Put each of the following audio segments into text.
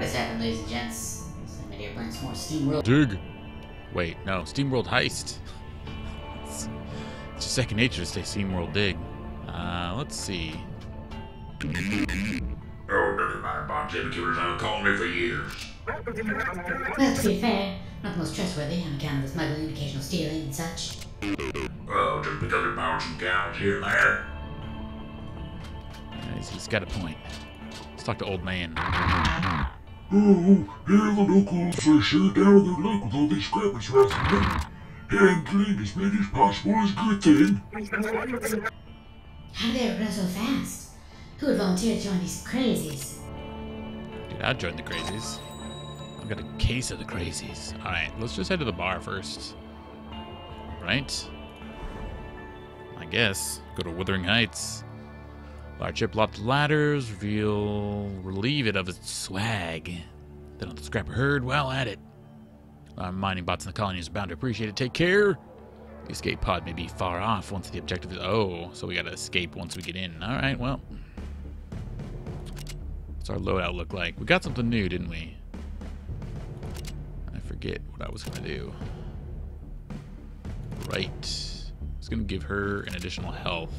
What has happened, ladies and gents? Next time video brings more SteamWorld Dig. Wait, no, SteamWorld Heist. It's just second nature to say SteamWorld Dig. Let's see. Oh, never mind. Bob Jimmy not calling me for years. Well, to be fair, not the most trustworthy on account of the smuggling, occasional stealing, and such. Oh, just because we borrowed some gowns here and there. He's got a point. Let's talk to old man. Oh, here are the locals for sure down in their luck with all these scrappers around the room. And clean as many as possible is a good thing. How did they run so fast? Who would volunteer to join these crazies? Dude, I'd join the crazies. I've got a case of the crazies. Alright, let's just head to the bar first. Right? I guess. Go to Wuthering Heights. Large hip-lopped ladders relieve it of its swag. Then on the scrapper herd while at it. Our mining bots in the colony is bound to appreciate it. Take care. The escape pod may be far off once the objective is... Oh, so we gotta escape once we get in. Alright, well. What's our loadout look like? We got something new, didn't we? I forget what I was gonna do. Right. I was gonna give her an additional health.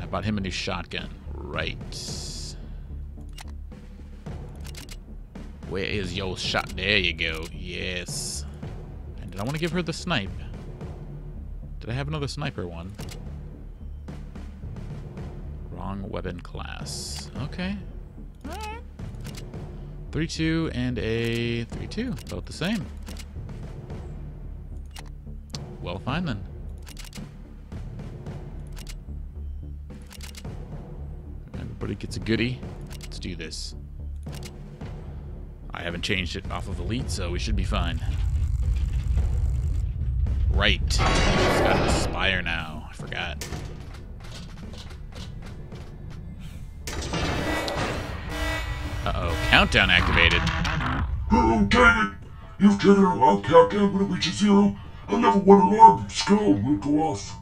I bought him a new shotgun. Right. Where is your shot? There you go. Yes. And did I want to give her the snipe? Did I have another sniper one? Wrong weapon class. Okay. Alright. 3-2 and a 3-2. Both the same. Well, fine then. Everybody gets a goodie. Let's do this. I haven't changed it off of Elite, so we should be fine. Right. It's got an Aspire now. I forgot. Uh-oh. Countdown activated. Oh, dang it! You've taken a long countdown when it reaches 0. Another one alarm skull will go off.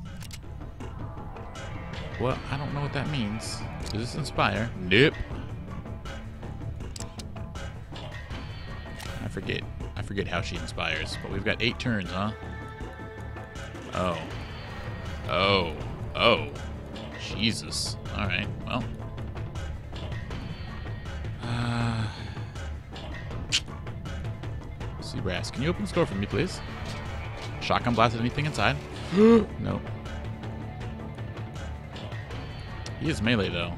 Well, I don't know what that means. Does this inspire? Nope. I forget how she inspires, but we've got 8 turns, huh? Oh. Oh. Oh. Jesus. Alright, well. Seabrass, can you open this door for me, please? Shotgun blasted anything inside? No. He is melee, though.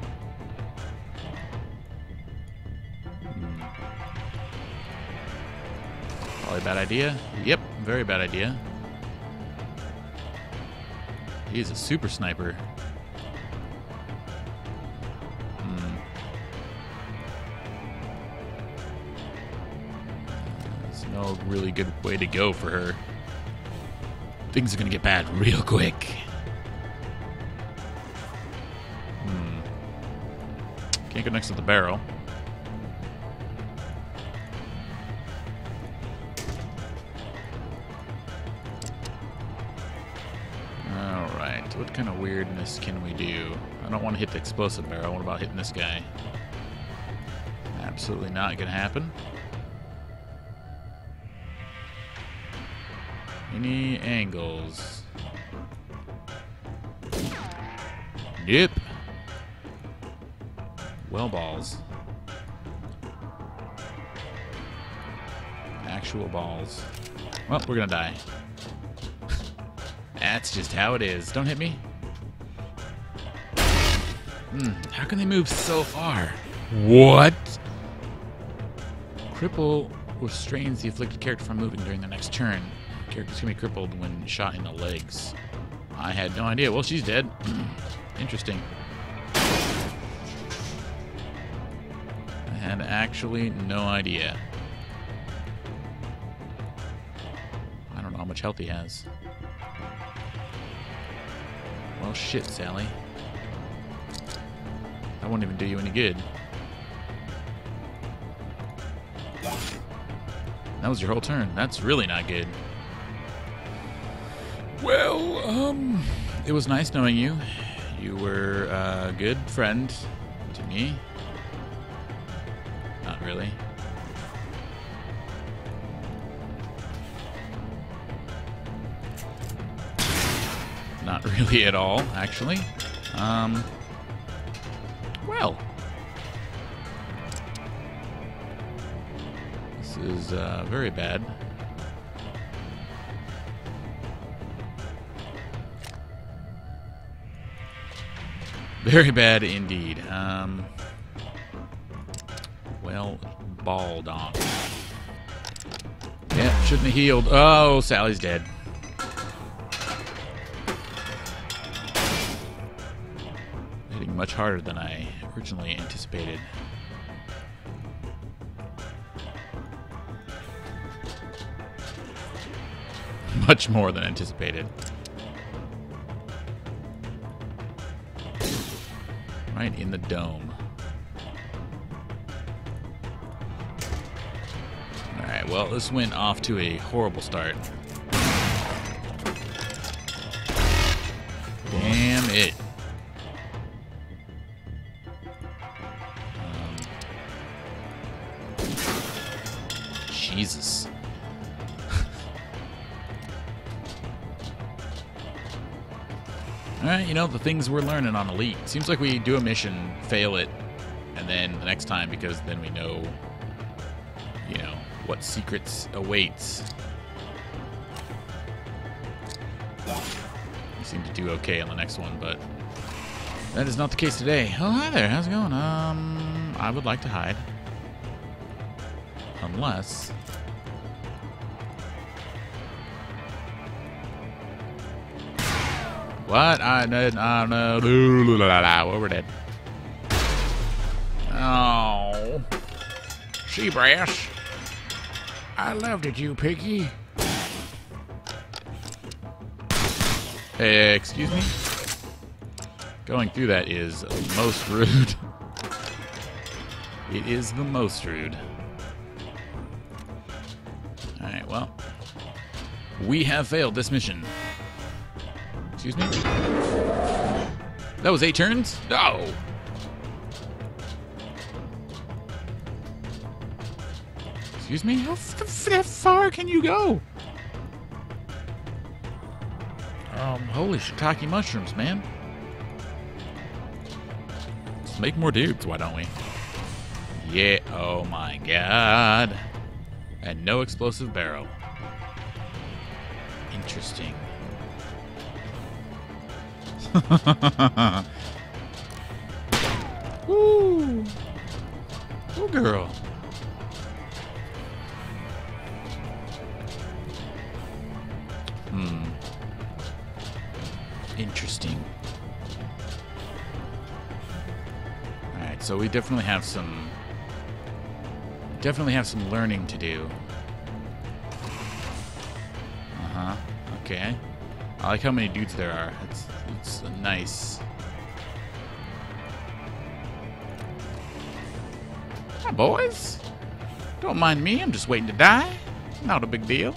Probably a bad idea. Yep, very bad idea. He is a super sniper. There's no really good way to go for her. Things are gonna get bad real quick. Can't go next to the barrel. Alright, what kind of weirdness can we do? I don't want to hit the explosive barrel. What about hitting this guy? Absolutely not gonna happen. Any angles? Yep. Well balls. Actual balls. Well, we're gonna die. That's just how it is. Don't hit me. How can they move so far? What? Cripple restrains the afflicted character from moving during the next turn. Characters can be crippled when shot in the legs. I had no idea. Well, she's dead. Interesting. And actually, no idea. I don't know how much health he has. Well, shit, Sally. That won't even do you any good. That was your whole turn. That's really not good. Well, it was nice knowing you. You were a good friend to me? Not really. Not really at all, actually. Well. This is very bad. Very bad indeed. Well, balled on. Yeah, shouldn't have healed. Oh, Sally's dead. Hitting much harder than I originally anticipated. Much more than anticipated. Right in the dome. Alright, well, this went off to a horrible start. Damn it. Jesus. Alright, you know, the things we're learning on Elite. Seems like we do a mission, fail it, and then the next time, because then we know, you know, what secrets awaits. We seem to do okay on the next one, but that is not the case today. Oh, hi there, how's it going? I would like to hide. Unless... What? I know. We're dead. Oh. Seabrass. I loved it, you piggy. Hey, excuse me? Going through that is the most rude. It is the most rude. Alright, well. We have failed this mission. Excuse me? That was 8 turns? No! Excuse me? How far can you go? Holy shiitake mushrooms, man. Let's make more dudes, why don't we? Yeah, oh my god. And no explosive barrel. Interesting. Woo! Oh, girl. Hmm. Interesting. Alright, so we definitely have some learning to do. Uh-huh. Okay. I like how many dudes there are. It's a nice. Hi, boys. Don't mind me. I'm just waiting to die. Not a big deal.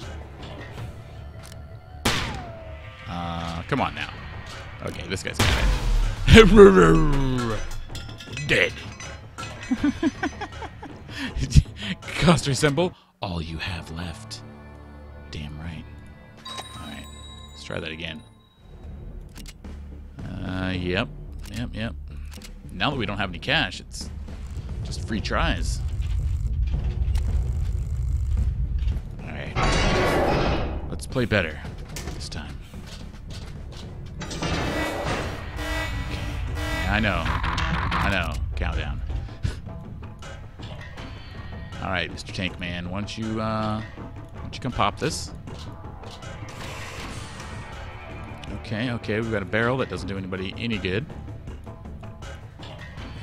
Come on now. Okay, this guy's got it. Dead. Coster symbol. All you have left. Damn right. All right. Let's try that again. Yep. Now that we don't have any cash, it's just free tries. Alright. Let's play better this time. Okay. I know. Countdown. Alright, Mr. Tank Man, why don't you come pop this? Okay, we've got a barrel that doesn't do anybody any good.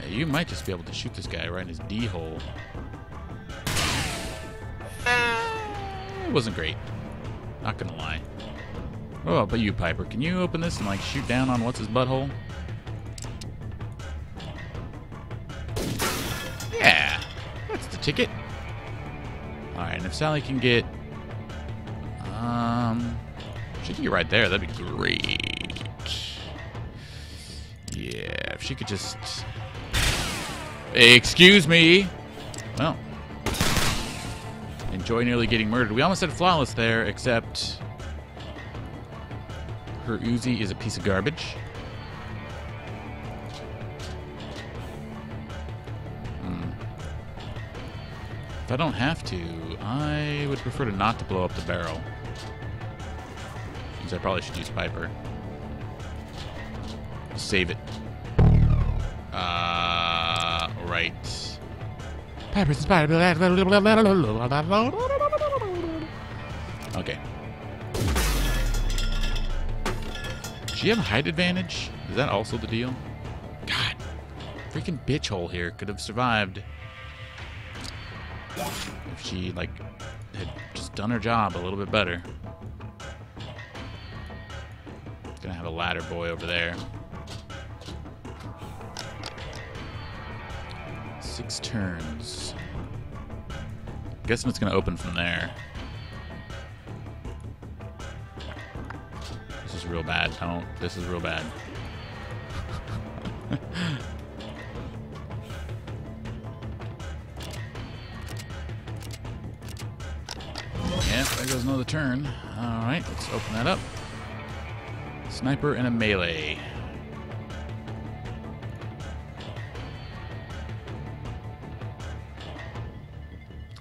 Hey, you might just be able to shoot this guy right in his D-hole. It wasn't great. Not gonna lie. Oh, but you, Piper, can you open this and, like, shoot down on what's his butthole? Yeah! That's the ticket. Alright, and if Sally can get... She can get right there. That'd be great. Yeah, if she could just Excuse me. Well. Enjoy nearly getting murdered. We almost said flawless there, except her Uzi is a piece of garbage. If I don't have to, I would prefer to not to blow up the barrel. Because I probably should use Piper. Save it. Right. Piper's spider. Okay. Does she have height advantage? Is that also the deal? God. Freaking bitch hole here. Could have survived. If she, like, had just done her job a little bit better. Gonna have a ladder boy over there. 6 turns. Guessing it's gonna open from there. This is real bad. This is real bad. There goes another turn. Alright, let's open that up. Sniper and a melee.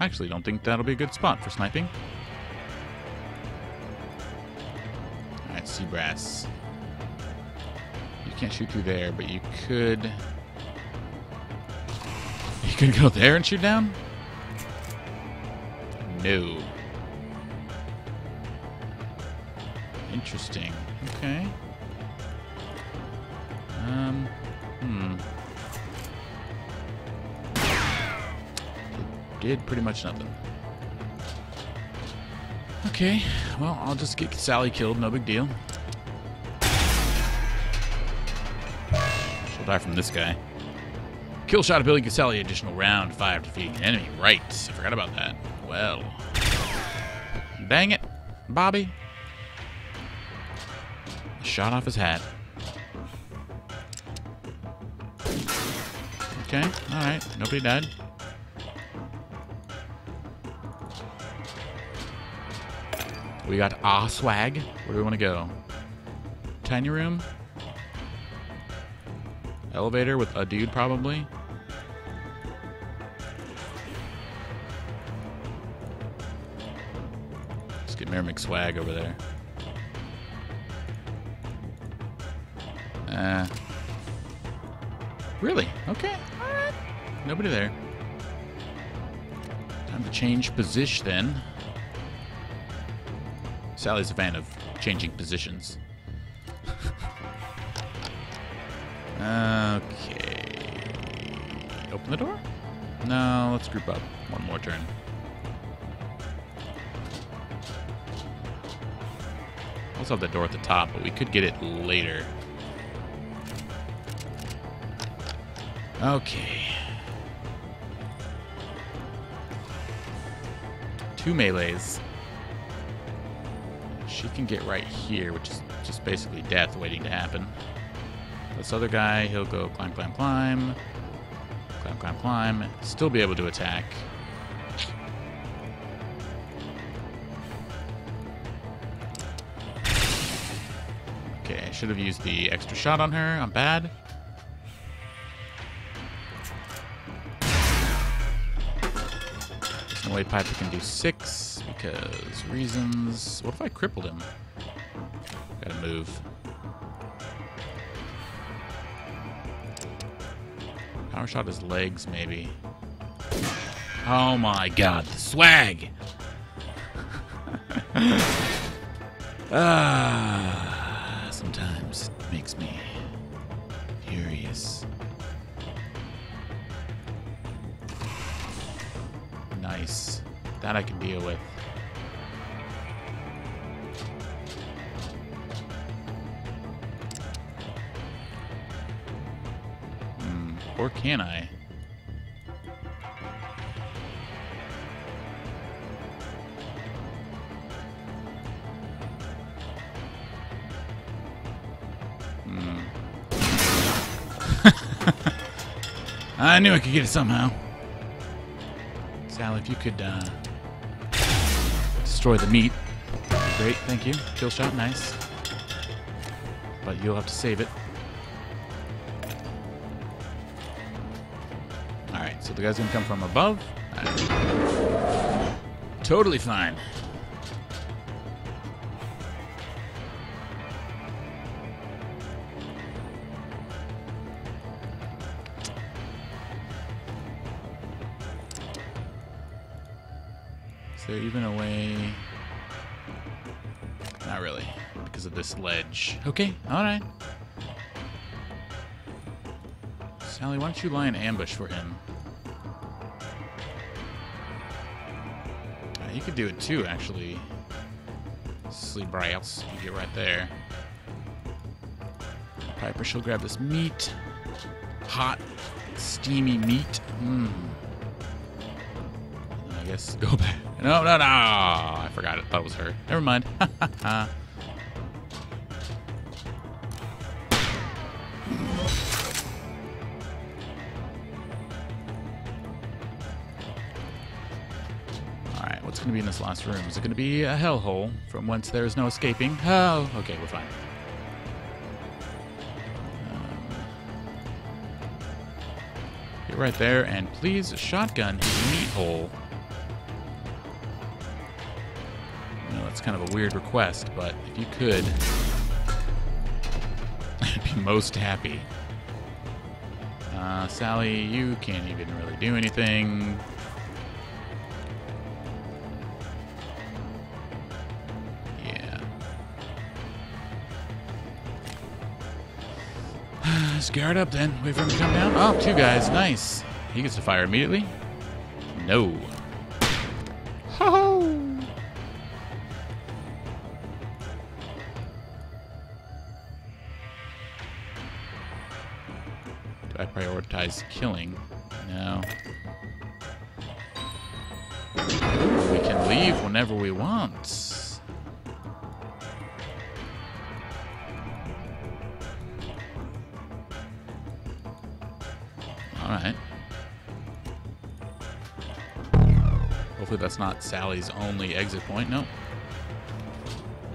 Actually, don't think that'll be a good spot for sniping. Alright, Seabrass. You can't shoot through there, but you could... You could go there and shoot down? No. Interesting. Okay. It did pretty much nothing. Okay. Well, I'll just get Sally killed. No big deal. She'll die from this guy. Kill shot ability gives Sally additional round 5 to defeat an enemy. Right. I forgot about that. Well. Dang it, Bobby. Shot off his hat. Okay, alright. Nobody died. We got swag. Where do we want to go? Tiny room? Elevator with a dude, probably. Let's get Mayor McSwag over there. Really? Okay. All right. Nobody there. Time to change position then. Sally's a fan of changing positions. Okay. Open the door? No, let's group up. One more turn. I also have that door at the top, but we could get it later. Okay. 2 melees. She can get right here, which is just basically death waiting to happen. This other guy, he'll go climb, climb, climb. Climb, climb, climb. Still be able to attack. Okay, I should have used the extra shot on her. I'm bad. Piper can do 6 because reasons. What if I crippled him? Gotta move. Power shot his legs, maybe. Oh my god, the swag! Sometimes it makes me furious. Nice. That I can deal with. Or can I? I knew I could get it somehow. Sally, if you could destroy the meat, that'd be great. Thank you. Kill shot, nice. But you'll have to save it. Alright, so the guy's gonna come from above. Totally fine. Is there even a way? Not really, because of this ledge. Okay, alright. Sally, why don't you lie in ambush for him? You could do it too, actually. Sleep right else. You get right there. Piper, she'll grab this meat. Hot, steamy meat. Mmm. I guess go back. No, no, no! I forgot it. Thought it was her. Never mind. Alright, what's going to be in this last room? Is it going to be a hellhole from whence there is no escaping? Oh, okay, we're fine. Get right there, and please shotgun his meat hole. It's kind of a weird request, but if you could, I'd be most happy. Sally, you can't even really do anything. Yeah. Just guard up then. Wait for him to come down. Oh, two guys. Nice. He gets to fire immediately. No. I prioritize killing. No. We can leave whenever we want. Alright. Hopefully that's not Sally's only exit point. Nope.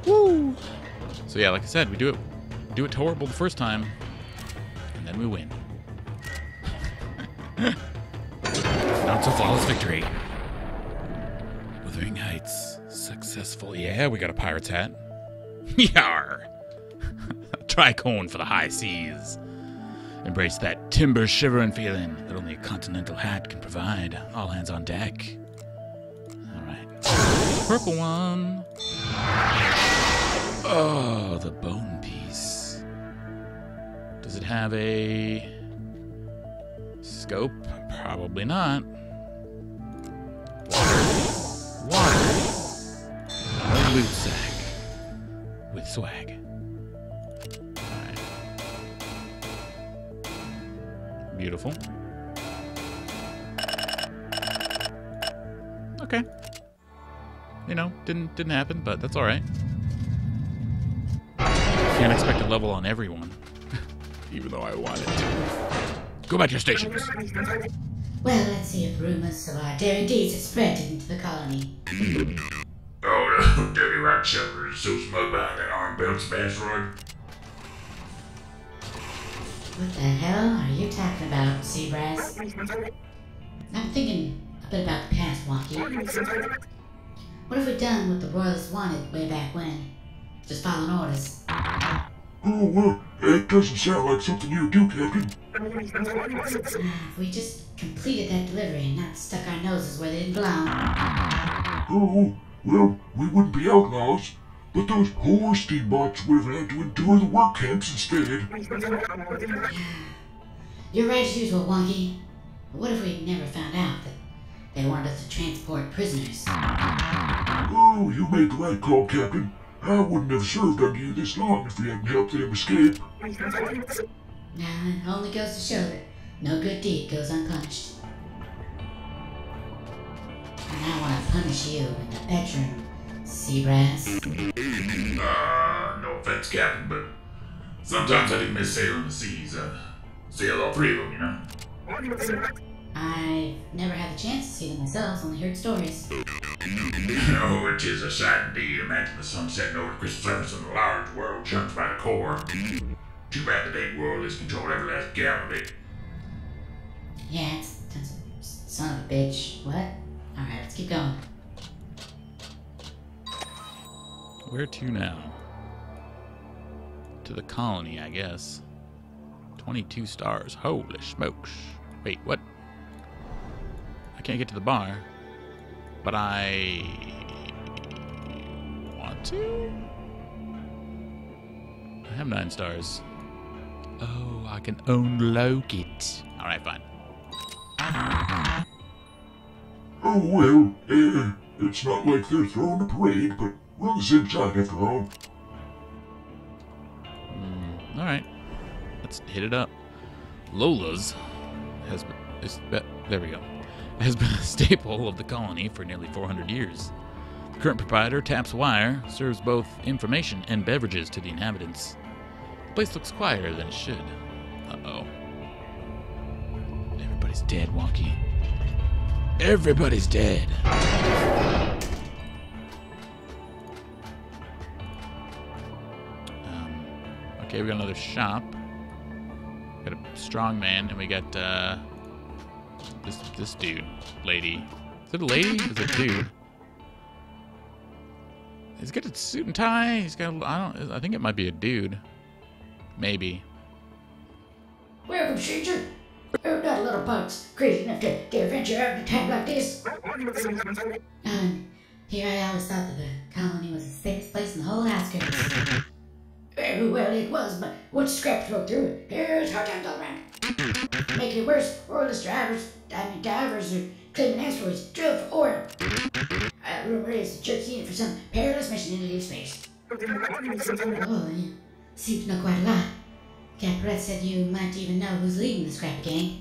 Woo! So yeah, like I said, we do it horrible the first time, and then we win. Not so flawless victory. Wuthering Heights. Successful. Yeah, we got a pirate's hat. Yar! Tricorn for the high seas. Embrace that timber shivering feeling that only a continental hat can provide. All hands on deck. Alright. Purple one. Oh, the bone piece. Does it have a scope? Probably not. Water. Water. A loot sack. With swag. Alright. Beautiful. Okay. You know, didn't happen, but that's alright. Can't expect a level on everyone. Even though I wanted to. Go back to your stations. Well, let's see if rumors of our daring deeds have spread into the colony. Oh, no. Dirty rock shepherd is so smug behind that arm-belt smash rod. What the hell are you talking about, Seabrass? I'm thinking a bit about the past, Wonky. What have we done with the royalists wanted way back when? Just following orders. Oh, well, it doesn't sound like something you would do, Captain. If we just completed that delivery and not stuck our noses where they didn't belong. Oh, well, we wouldn't be outlaws, but those whore steambots would have had to endure the work camps instead. You're right as usual, Wonky. But what if we never found out that they wanted us to transport prisoners? Oh, you made the right call, Captain. I wouldn't have served under you this long if we hadn't helped them escape. Nah, it only goes to show that no good deed goes unpunished. And I want to punish you in the bedroom, Seabrass. No offense, Captain, but sometimes I do miss sailing the seas. Sail all three of them, you know? I've never had the chance to see them myself, only heard stories. You know, it is a sad day to imagine the sun setting over Christmas surface and the large world chunked by the core. Too bad the big world is controlled every last gallon of it. Yeah, it's son of a bitch. What? Alright, let's keep going. Where to now? To the colony, I guess. 22 stars. Holy smokes. Wait, what? I can't get to the bar. But I want to? I have 9 stars. Oh, I can unlock it. Alright, fine. Oh, well, it's not like they're throwing a parade, but we're on the same side after all. Alright. Let's hit it up. Lola's has been, there we go, has been a staple of the colony for nearly 400 years. The current proprietor taps wire, serves both information and beverages to the inhabitants. The place looks quieter than it should. Uh-oh. Everybody's dead, Wonky. Everybody's dead. Okay, we got another shop. Got a strong man, and we got this dude, lady. Is it a lady? Is it a dude? He's got a suit and tie. He's got. I think it might be a dude. Maybe. Welcome, stranger. Oh, not a little punks crazy enough to venture out in a time like this. Here I always thought that the colony was the safest place in the whole outskirts. Well, it was, but once scraps broke through it, there's hard times all around. Making it worse, oilless divers are claiming asteroids drilled for oil. Rumor is the church needed for some perilous mission into deep space. Oh, yeah. Seems to know quite a lot. Gabriel said you might even know who's leading the scrap gang.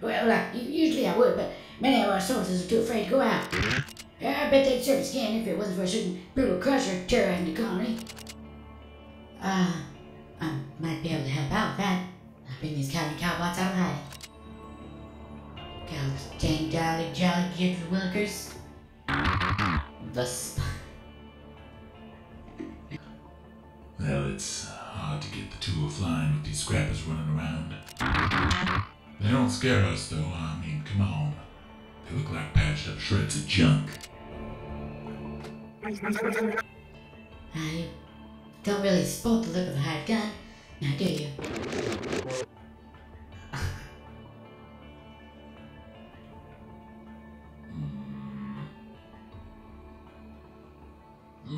Well, usually I would, but many of our sources are too afraid to go out. I bet they'd serve us again if it wasn't for a certain brutal crusher terrorizing the colony. I might be able to help out with that. I'll bring these cowbots out of hiding. Gals, dang, dolly, jolly, gift, willikers. Well, it's hard to get the two flying with these scrappers running around. They don't scare us, though. I mean, come on. They look like patched up shreds of junk. Don't really spot the look of a hired gun, now do you?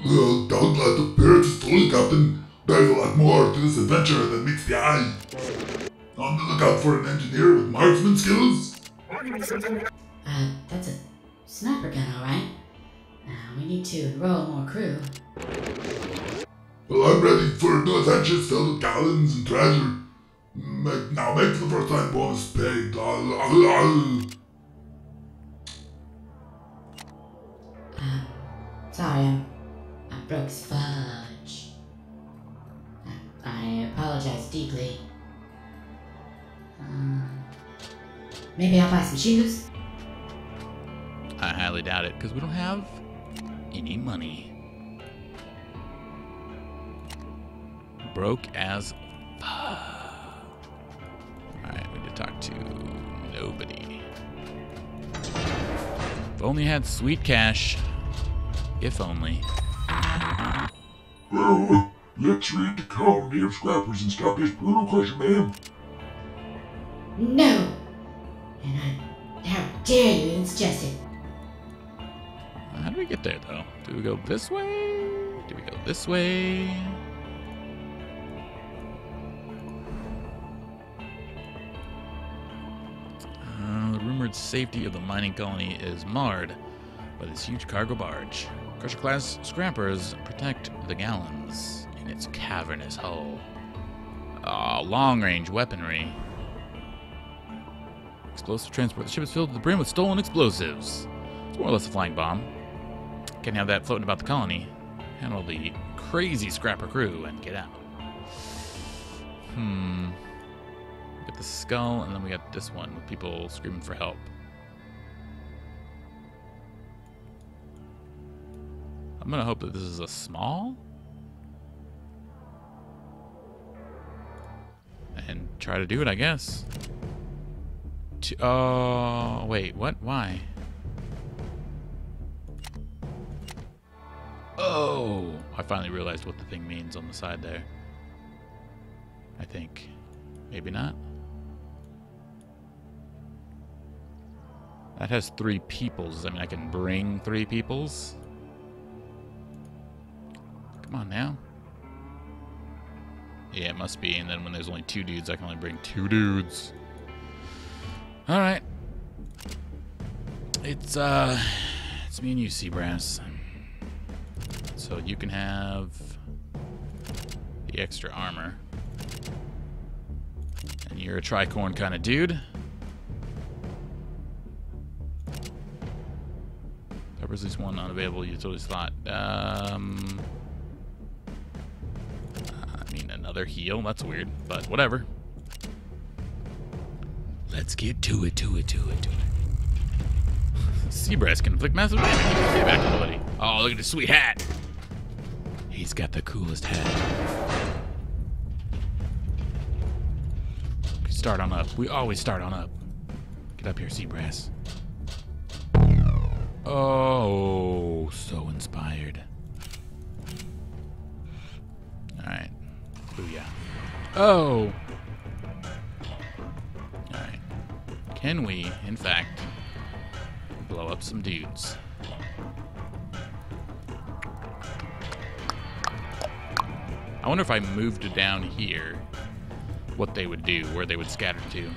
Well, don't let the pirates story, Captain. There's a lot more to this adventure than meets the eye. On the lookout for an engineer with marksman skills. That's a sniper gun, alright. We need to enroll more crew. Well, I'm ready for new adventures filled with gallons and treasure. Now make the first time bonus paid. Sorry, I broke his fudge. I apologize deeply. Maybe I'll buy some shoes? I highly doubt it, because we don't have any money. Broke as fuck. Alright, we need to talk to nobody. If only had sweet cash. If only. Well, let's read the colony of scrappers and stop this brutal question, ma'am. No! And how dare you ingest it? How do we get there, though? Do we go this way? Do we go this way? Safety of the mining colony is marred by this huge cargo barge. Crusher class scrappers protect the gallons in its cavernous hull. Long range weaponry. Explosive transport. The ship is filled to the brim with stolen explosives. It's more or less a flying bomb. Can't have that floating about the colony. Handle the crazy scrapper crew and get out. got the skull, and then we got this one with people screaming for help. I'm gonna hope that this is a small. And try to do it, I guess. Oh, wait, what? Why? Oh, I finally realized what the thing means on the side there. I think. Maybe not. That has 3 peoples. I mean, I can bring 3 peoples. Come on now. Yeah, it must be. And then when there's only 2 dudes, I can only bring 2 dudes. All right. It's me and you, Seabrass. So you can have the extra armor. And you're a tricorn kind of dude. Covers at least one unavailable utility slot. I mean, another heal. That's weird, but whatever. Let's get to it. Seabrass can inflict massive damage. Ability. Oh, look at his sweet hat. He's got the coolest hat. Start on up. We always start on up. Get up here, Seabrass. Oh, so inspired. All right. Booyah. Oh. All right. Can we, in fact, blow up some dudes? I wonder if I moved it down here, what they would do, where they would scatter to.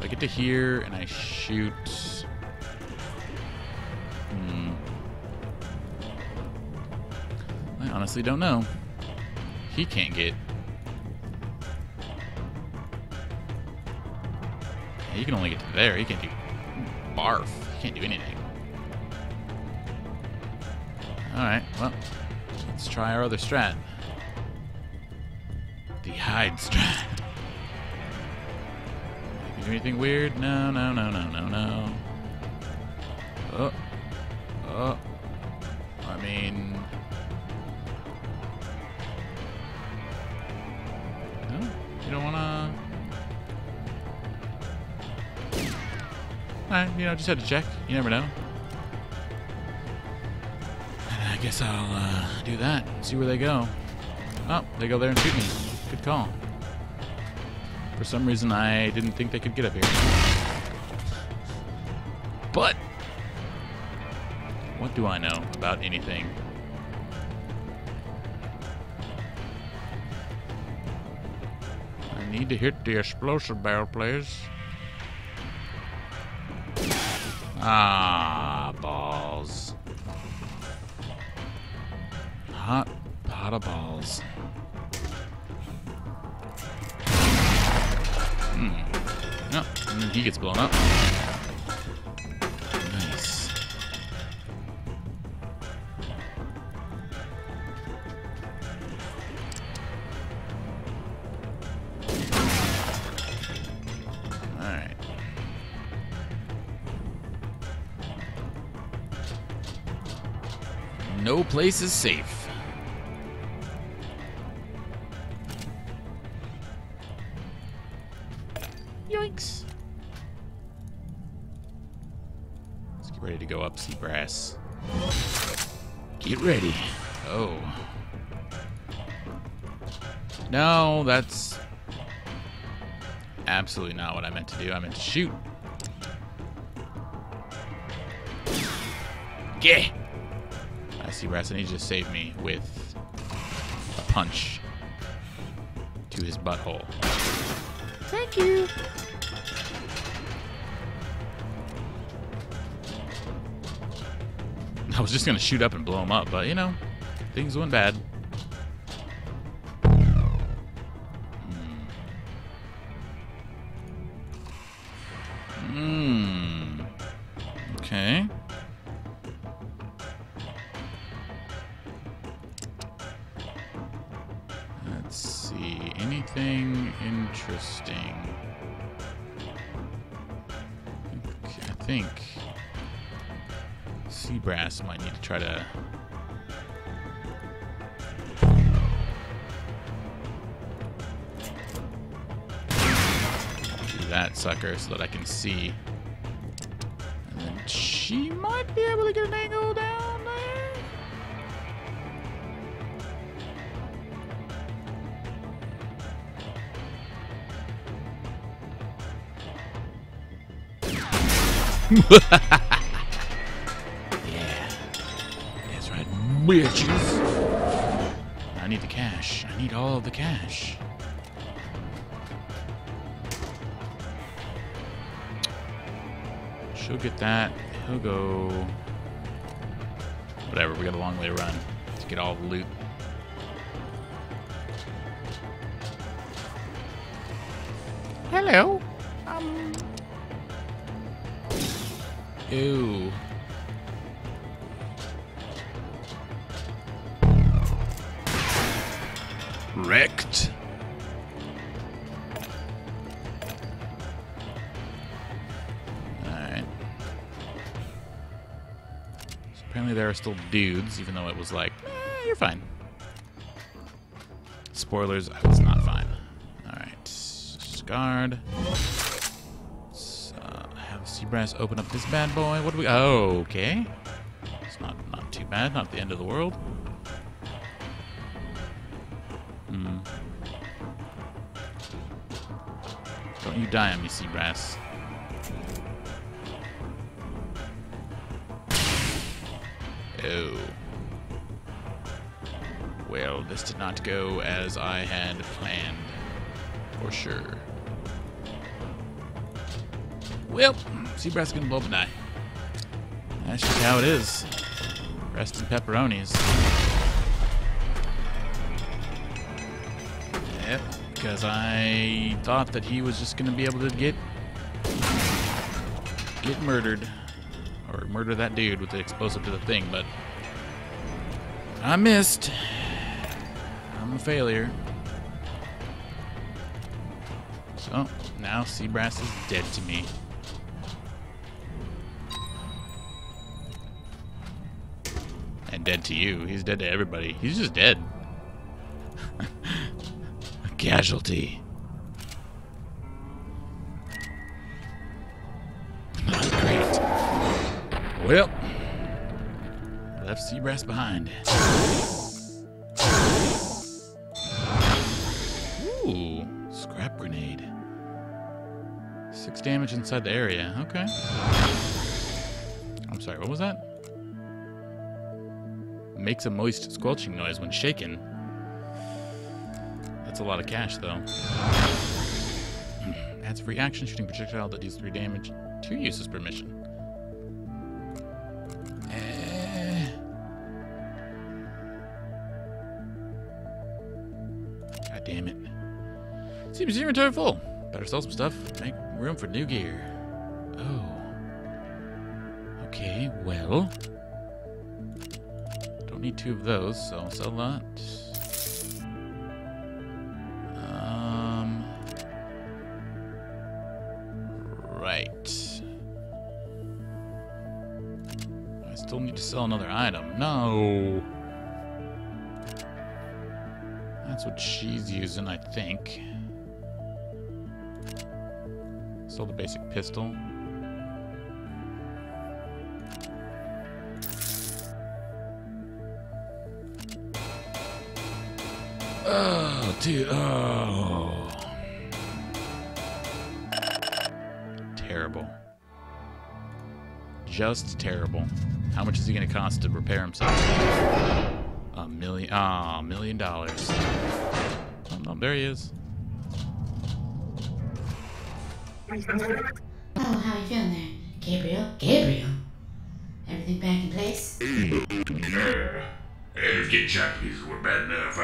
I get to here and I shoot. I honestly don't know. He can't get. He can only get to there. He can't do. Barf. He can't do anything. All right. Well, let's try our other strat. The hide strat. Can you do anything weird? No. Oh. I mean. No? You don't wanna. Alright, you know, just had to check. You never know. And I guess I'll do that and see where they go. Oh, they go there and shoot me. Good call. For some reason, I didn't think they could get up here. But what do I know about anything? I need to hit the explosive barrel, please. Ah, balls. Hot pot of balls. Oh, and then he gets blown up. Nice. Alright. No place is safe. Yikes. Let's get ready to go up, Seabrass. Get ready. Oh. No, that's absolutely not what I meant to do. I meant to shoot. Yeah. I see, Seabrass, I need you to save me with a punch to his butthole. Thank you. I was just gonna shoot up and blow him up, but you know, things went bad. Okay. Let's see. Anything in Interesting. I think Seabrass might need to try to... do that sucker so that I can see. And then she might be able to get an angle down there. Yeah. That's right, bitches. I need the cash. I need all of the cash. She'll get that. He'll go... whatever, we got a long way to run to get all the loot. Hello. Ew. Wrecked. Alright. So apparently there are still dudes, even though it was like, eh, you're fine. Spoilers, I was not fine. Alright. Scarred. Seabrass, open up this bad boy. What do we... oh, okay. It's not too bad. Not the end of the world. Hmm. Don't you die on me, Seabrass. Oh. Well, this did not go as I had planned. For sure. Well, Seabrass is gonna blow up and die. That's just how it is. Rest in pepperonis. Yep, because I thought that he was just gonna be able to get murdered, or murder that dude with the explosive to the thing, but I missed. I'm a failure. So now Seabrass is dead to me. Dead to you. He's dead to everybody. He's just dead. A casualty. Not great. Well, I left Seabrass behind. Ooh, scrap grenade. 6 damage inside the area. Okay. I'm sorry, what was that? Makes a moist squelching noise when shaken. That's a lot of cash, though. Adds a free action shooting projectile that deals 3 damage. 2 uses per mission. God damn it. Seems inventory full. Better sell some stuff. Make room for new gear. Oh. Okay, well... need 2 of those, so I'll sell that. Right. I still need to sell another item. No! That's what she's using, I think. Sell the basic pistol. Oh, dude. Oh. Terrible. Just terrible. How much is he going to cost to repair himself? $1 million. Ah, $1 million. Oh, no, there he is. Oh, how are you feeling there? Gabriel? Gabriel? Everything back in place? Yeah. Everything chopped pieces were bad enough.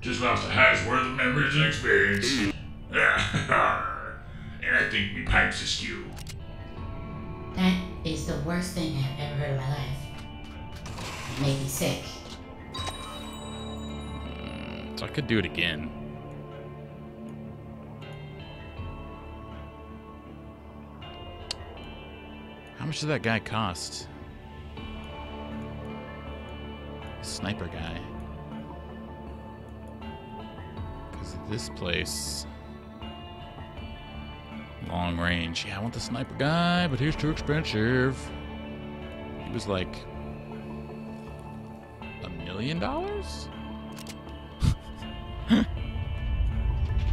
Just lost a high's worth of memories and experience. And I think me pipes askew. That is the worst thing I've ever heard in my life. It made me sick. So I could do it again. much did that guy cost? Sniper guy. Because this place... long range. Yeah, I want the sniper guy, but he's too expensive. He was like... $1 million?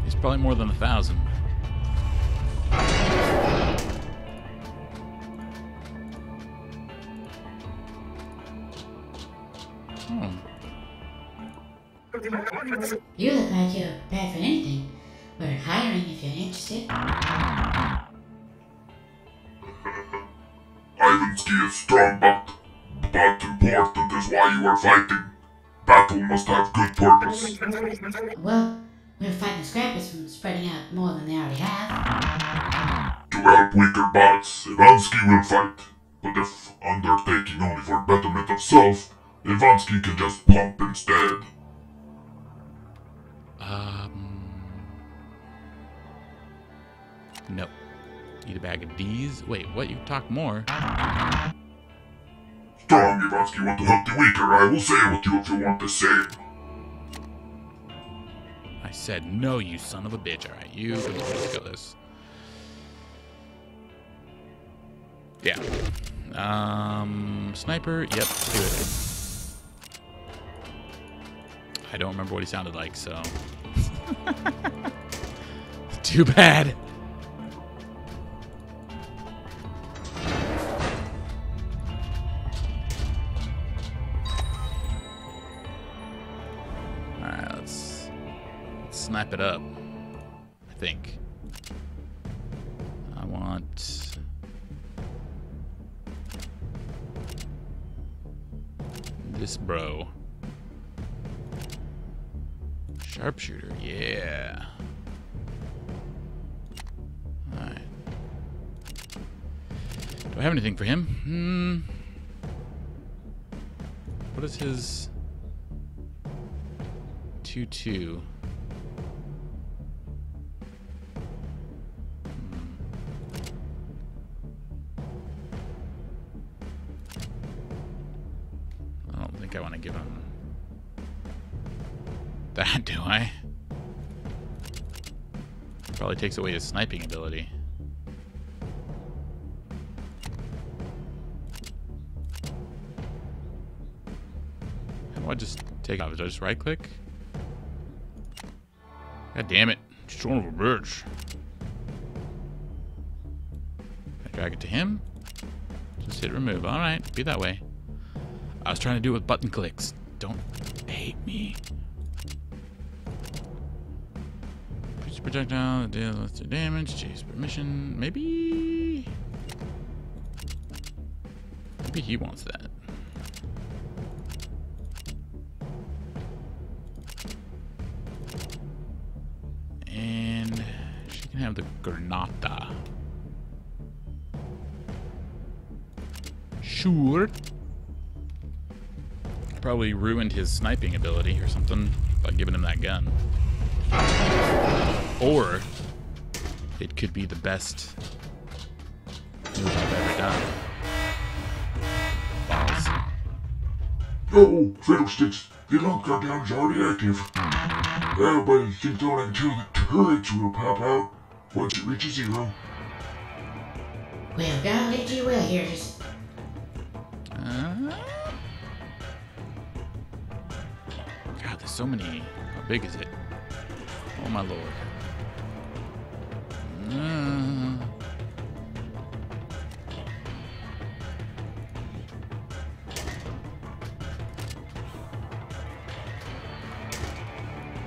He's probably more than 1,000. You look like you're prepared for anything. We're hiring if you're interested. Ivanski is strong, but important is why you are fighting. Battle must have good purpose. Well, we're fighting scrappers from spreading out more than they already have. To help weaker bots, Ivanski will fight. But if undertaking only for betterment of self, Ivanski can just pump instead. No. Need a bag of D's? Wait, what? You talk more. Strong Ivanski want to help the weaker. I will say what you if you want the same. I said no, you son of a bitch. Alright, you go this. Yeah. Sniper, yep, do it. I don't remember what he sounded like, so... Too bad! Alright, let's snap it up, I think. I want... this bro. Sharpshooter, yeah. Alright. Do I have anything for him? What is his 2-2? I don't think I want to give him that, do I? Probably takes away his sniping ability. How do I just take it off? Do I just right click? God damn it. Son of a bitch. I drag it to him. Just hit remove. Alright, be that way. I was trying to do it with button clicks. Don't hate me. Projectile deals to damage. Chase permission. Maybe he wants that. And she can have the granata. Sure. Probably ruined his sniping ability or something by giving him that gun. Or, it could be the best move I've ever done. Balls. Oh, fiddlesticks. The alarm countdown's already active. Everybody think on until the turrets will pop out once it reaches 0. Well, God, if you will hear us. God, there's so many. How big is it? Oh my lord.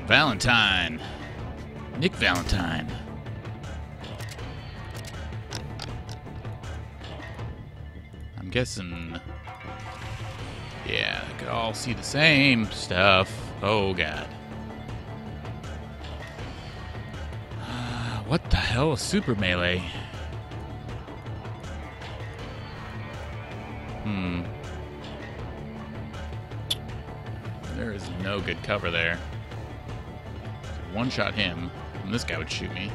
Valentine. Nick Valentine. I'm guessing... yeah, they could all see the same stuff. Oh god. What the hell is super melee? There is no good cover there. One shot him, and this guy would shoot me.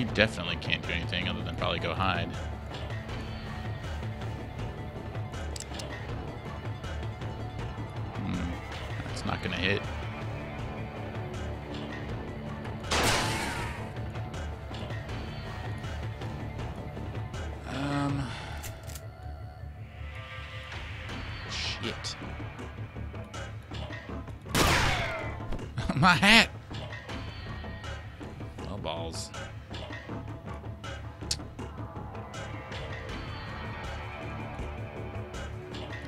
You definitely can't do anything other than probably go hide. That's not gonna hit. Shit. My hat! Oh, balls.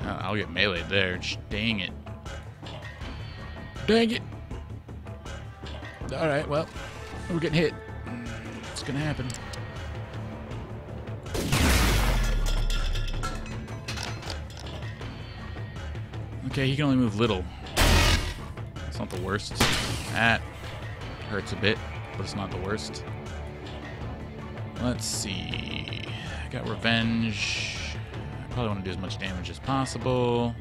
I'll get meleeed there. Dang it. Dang it! Alright, well, we're getting hit. It's gonna happen. Okay, he can only move little. That's not the worst. That hurts a bit, but it's not the worst. Let's see. I got revenge. I probably want to do as much damage as possible.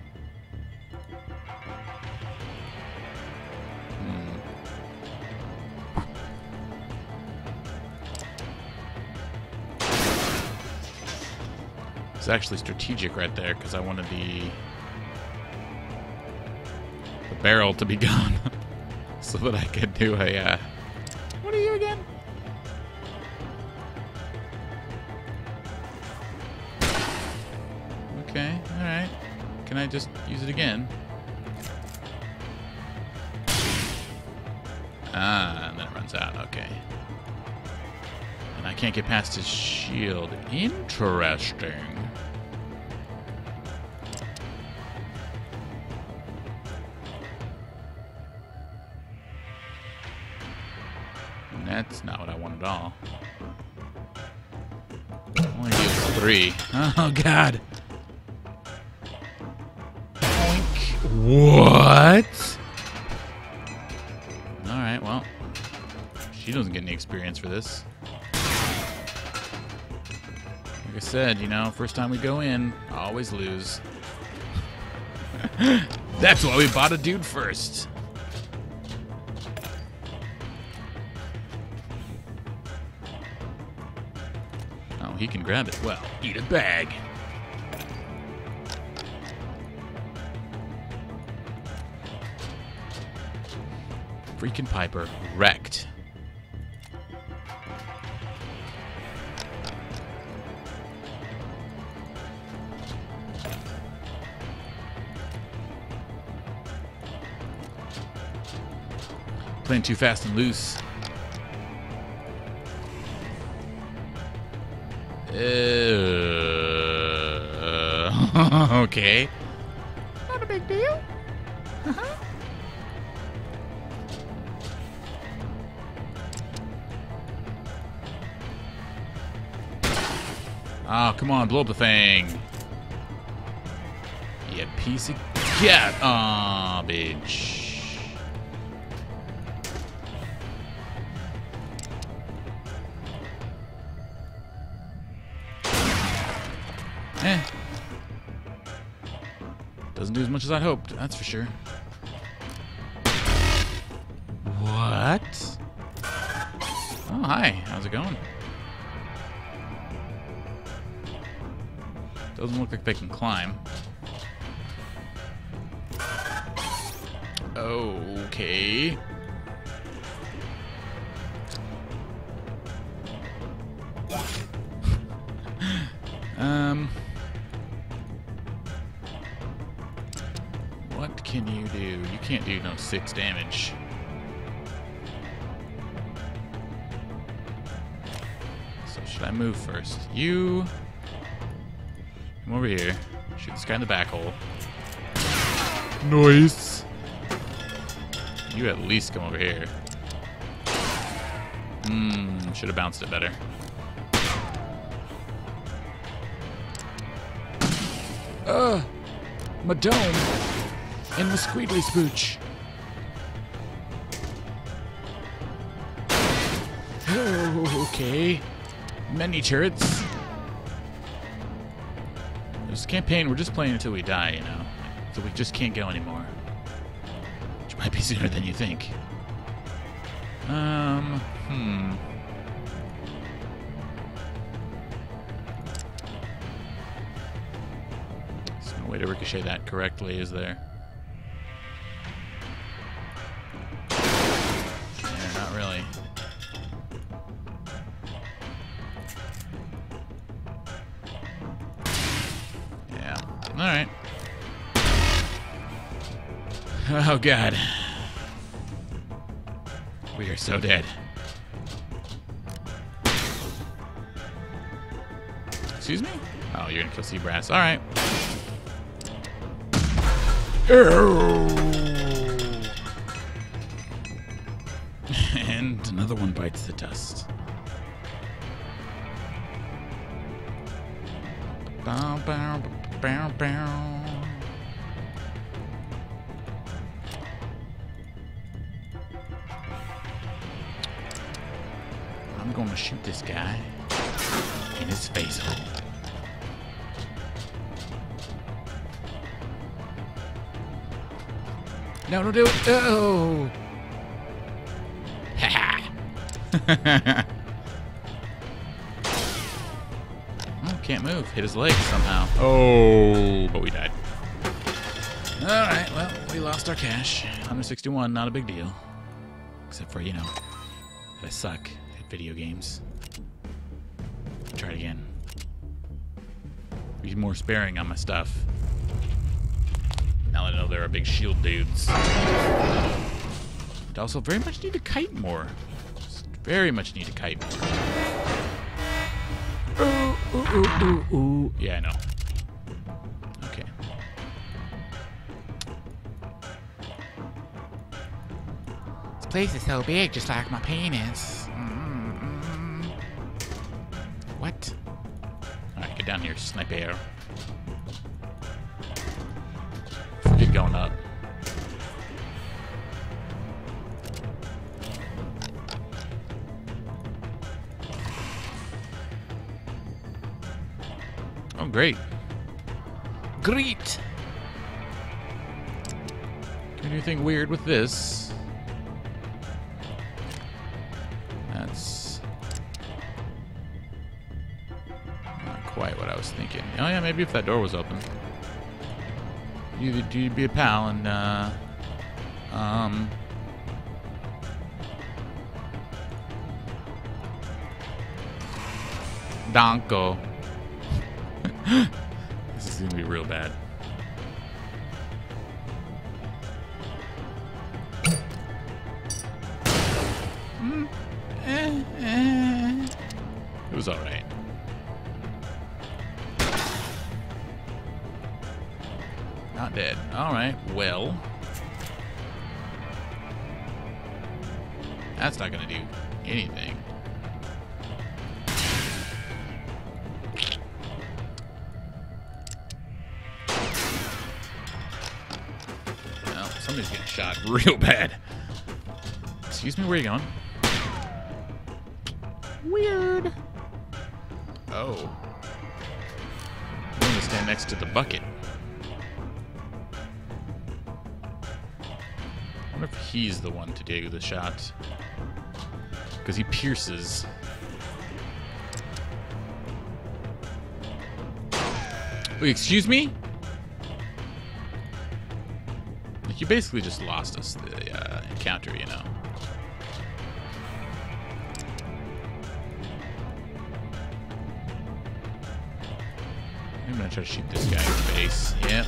It's actually strategic right there because I wanted the barrel to be gone so that I could do a what are you again? Okay, alright. Can I just use it again? Ah, and then it runs out, okay. And I can't get past his shield. Interesting. That's not what I want at all. I only use 3. Oh, God. Oink. What? All right, well, she doesn't get any experience for this. Like I said, you know, first time we go in, I always lose. That's why we bought a dude first. He can grab it. Well, eat a bag. Freaking Piper wrecked. Playing too fast and loose. Okay. Not a big deal. Oh, come on, blow up the thing. You piece of garbage. Doesn't do as much as I hoped, that's for sure. What? Oh, hi. How's it going? Doesn't look like they can climb. Okay. What can you do? You can't do no 6 damage. So should I move first? You come over here. Shoot this guy in the back hole. Nice. You at least come over here. Should have bounced it better. My dome. And the squeedly spooch. Oh, okay. Many turrets. This campaign, we're just playing until we die, you know. So we just can't go anymore. Which might be sooner than you think. way to ricochet that correctly, is there? Yeah, not really. Yeah. Alright. Oh god. We are so dead. Excuse me? Oh, you're gonna kill Seabrass. Alright. And another one bites the dust. Bow, bow, bow, bow. I'm gonna shoot this guy in his face hole. No, don't do it. Oh. Ha. Oh, can't move. Hit his leg somehow. Oh, but we died. All right, well, we lost our cash. 161, not a big deal. Except for, you know, I suck at video games. Try it again. Be more sparing on my stuff. Now that I know there are big shield dudes. But also very much need to kite more. Just very much need to kite more. Ooh, ooh, ooh, ooh, ooh. Yeah, I know. Okay. This place is so big, just like my penis. Mm-hmm. What? Alright, get down here, sniper. Going up. Oh, great. Great! Can we do anything weird with this? That's not quite what I was thinking. Oh, yeah, maybe if that door was open. You'd be a pal and, Donko. This is gonna be real bad. It was alright. Not dead. Alright, well. That's not gonna do anything. Well, somebody's getting shot real bad. Excuse me, where are you going? Weird. Oh. I'm gonna stand next to the bucket. I wonder if he's the one to do the shot. Because he pierces. Wait, excuse me? Like, you basically just lost us the encounter, you know. I'm gonna try to shoot this guy in the face. Yep.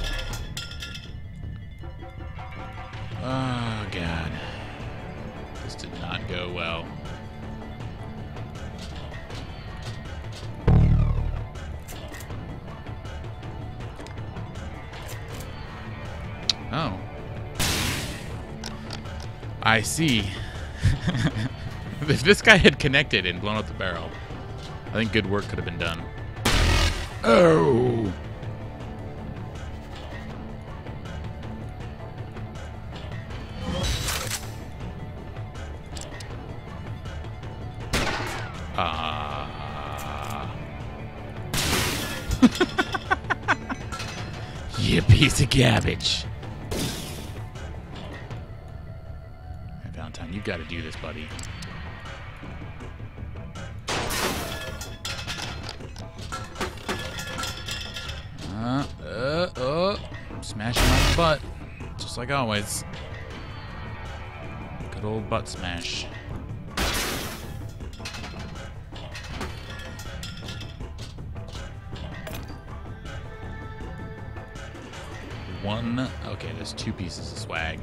Oh, God. This did not go well. Oh. I see. If this guy had connected and blown up the barrel, I think good work could have been done. Oh! You piece of garbage. Right, Valentine, you've got to do this, buddy. butt. Just like always. Good old butt smash. One. Okay, there's two pieces of swag.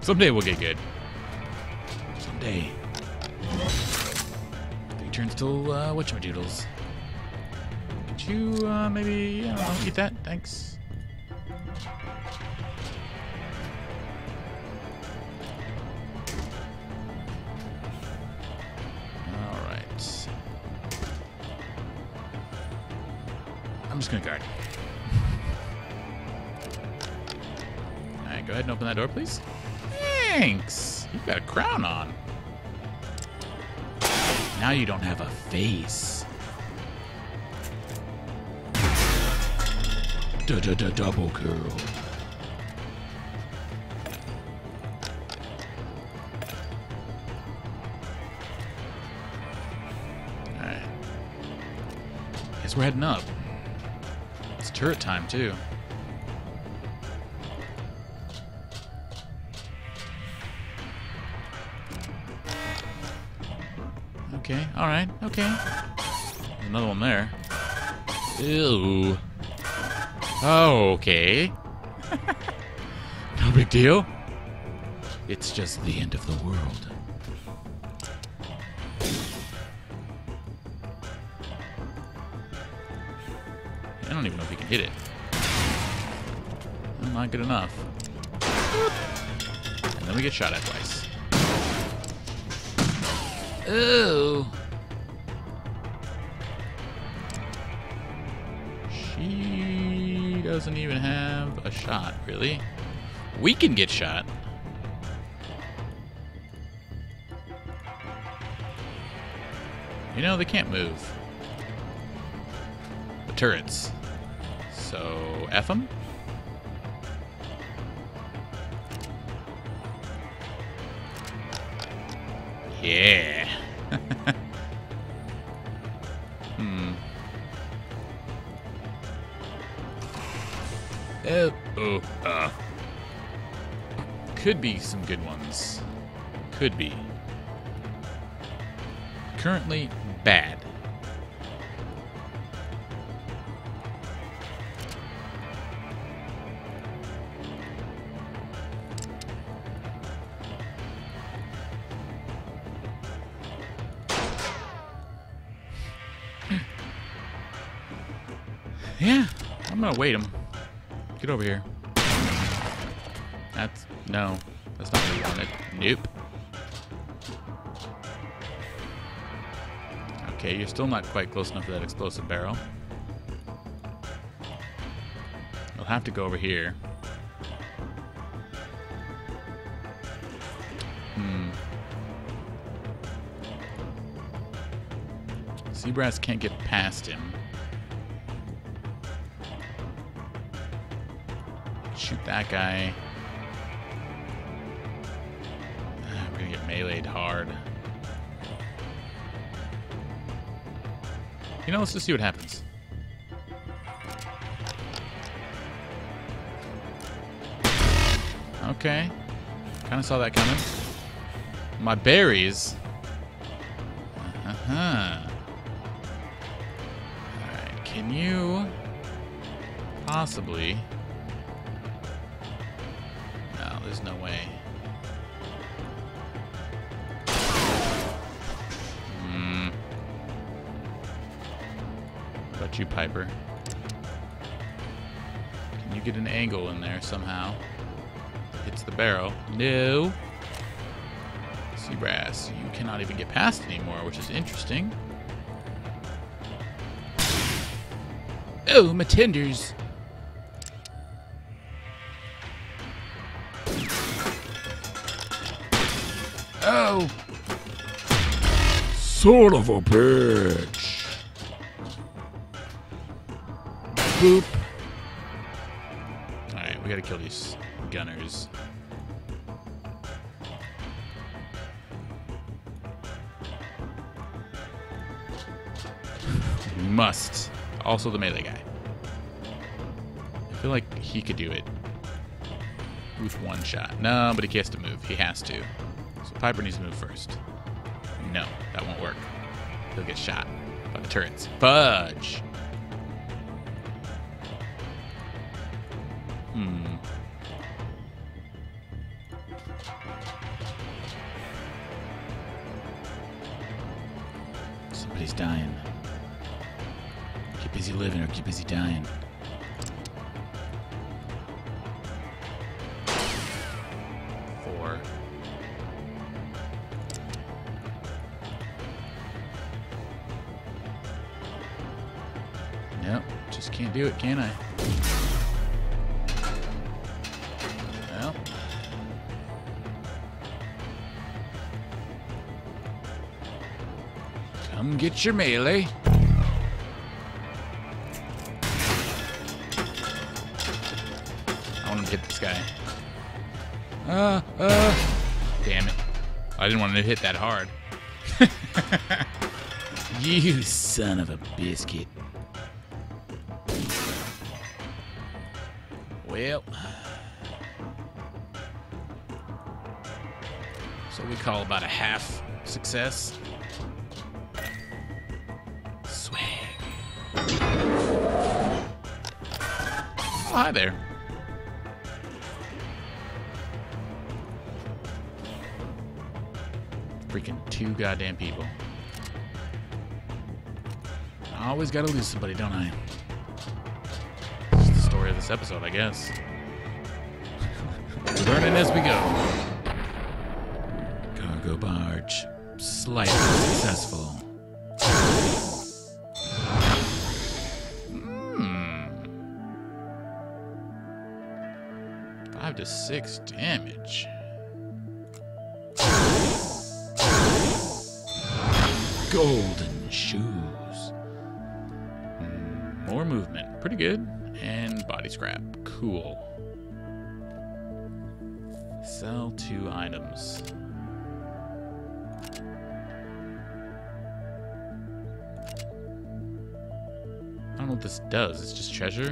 Someday we'll get good. Someday. Big turns till whatchamadoodles. Could you maybe eat that? Thanks. I'm just gonna guard. Alright, go ahead and open that door, please. Thanks! You've got a crown on. Now you don't have a face. Double curl. Alright. Guess we're heading up. It's turret time, too. Okay, alright, okay. There's another one there. Ew. Oh, okay. No big deal. It's just the end of the world. I don't even know if he can hit it. Not good enough. And then we get shot at twice. Ooh. She doesn't even have a shot, really. We can get shot. You know, they can't move. The turrets. So, F them? Yeah. Hmm. Oh, could be some good ones. Could be. Currently bad. Yeah, I'm gonna wait him. Get over here. That's... no. That's not what you wanted. Nope. Okay, you're still not quite close enough to that explosive barrel. I'll have to go over here. Seabrass can't get past him. Shoot that guy. I'm gonna get meleeed hard. You know, let's just see what happens. Okay. Kinda saw that coming. My berries. Uh-huh. Alright, can you possibly... there's no way. What about you, Piper? Can you get an angle in there somehow? Hits the barrel. No. Seabrass, you cannot even get past anymore, which is interesting. Oh, my tenders. Oh! Sort of a bitch. Boop. Alright, we gotta kill these gunners. must. Also the melee guy. I feel like he could do it with one shot. No, but he has to move. He has to. So Piper needs to move first. No, that won't work. He'll get shot by the turrets. Fudge! Hmm. Somebody's dying. Keep busy living or keep busy dying. Nope, just can't do it, can I? Well. Come get your melee. I want to hit this guy. Damn it. I didn't want to hit that hard. You son of a biscuit. Well, so we call about a half success. Swag. Oh, hi there. Freaking two goddamn people. I always gotta lose somebody, don't I? This episode, I guess. We're learning as we go. Cargo barge. Slightly successful. Hmm. 5 to 6 damage. Golden shoes. More movement. Pretty good. And body scrap. Cool. Sell 2 items. I don't know what this does. It's just treasure.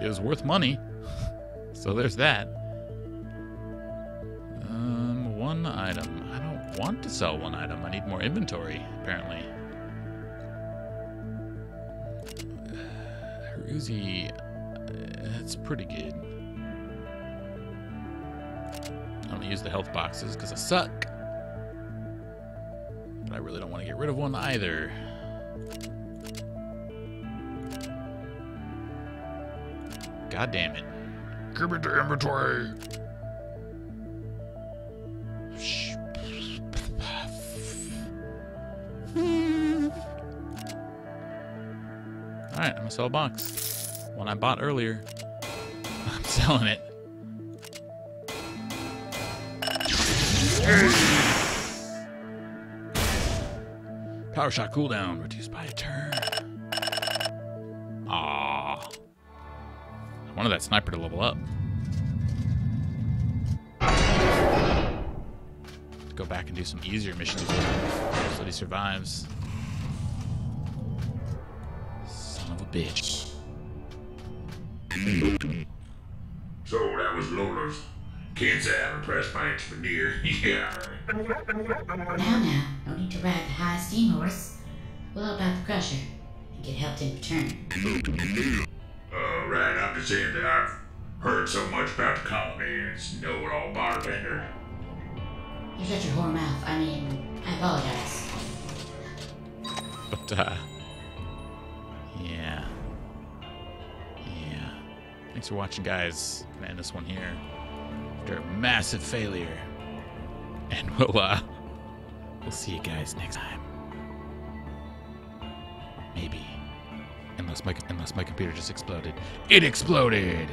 It was worth money. So there's that. 1 item. I don't want to sell 1 item. I need more inventory, apparently. Uzi, that's pretty good. I'm gonna use the health boxes because I suck. But I really don't want to get rid of one either. God damn it. Give me the inventory! Alright, I'm gonna sell a box. One I bought earlier. I'm selling it. Power shot cooldown reduced by a turn. Aww. I wanted that sniper to level up. Go back and do some easier missions so he survives. Son of a bitch. So that was Lola's. Kids that have impressed my engineer. Yeah. Now, no need to ride the high steam horse. We'll help out the crusher and get helped in return. Right, I'm just saying that I've heard so much about the colony and it's know-it-all bartender. You shut your whore mouth. I mean, I apologize. But, yeah. Yeah. Thanks for watching, guys. I'm gonna end this one here. After a massive failure. And we'll see you guys next time. Maybe. Unless my computer just exploded. It exploded!